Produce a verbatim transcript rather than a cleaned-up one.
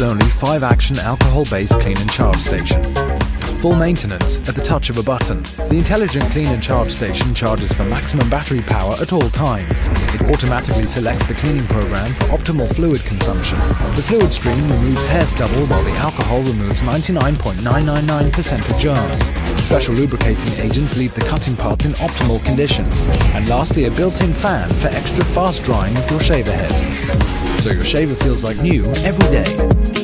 world's only five action alcohol-based clean and charge station. Full maintenance at the touch of a button. The intelligent clean and charge station charges for maximum battery power at all times. It automatically selects the cleaning program for optimal fluid consumption. The fluid stream removes hair's stubble while the alcohol removes ninety-nine point nine nine nine percent of germs. Special lubricating agents leave the cutting parts in optimal condition. And lastly, a built-in fan for extra fast drying of your shaver head. So your shaver feels like new every day.